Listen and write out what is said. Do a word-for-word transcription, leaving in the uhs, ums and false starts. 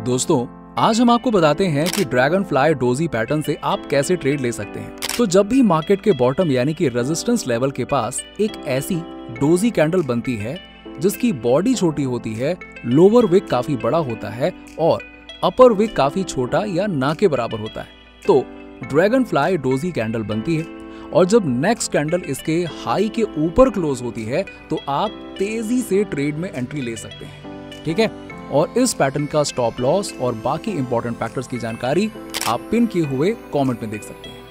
दोस्तों आज हम आपको बताते हैं कि ड्रैगनफ्लाई डोजी पैटर्न से आप कैसे ट्रेड ले सकते हैं। तो जब भी मार्केट के बॉटम यानी कि रेजिस्टेंस लेवल के पास एक ऐसी डोजी कैंडल बनती है जिसकी बॉडी छोटी होती है, लोअर विक काफी बड़ा होता है और अपर विक काफी छोटा या ना के बराबर होता है, तो ड्रैगनफ्लाई डोजी कैंडल बनती है। और जब नेक्स्ट कैंडल इसके हाई के ऊपर क्लोज होती है तो आप तेजी से ट्रेड में एंट्री ले सकते हैं, ठीक है। और इस पैटर्न का स्टॉप लॉस और बाकी इंपॉर्टेंट फैक्टर्स की जानकारी आप पिन किए हुए कमेंट में देख सकते हैं।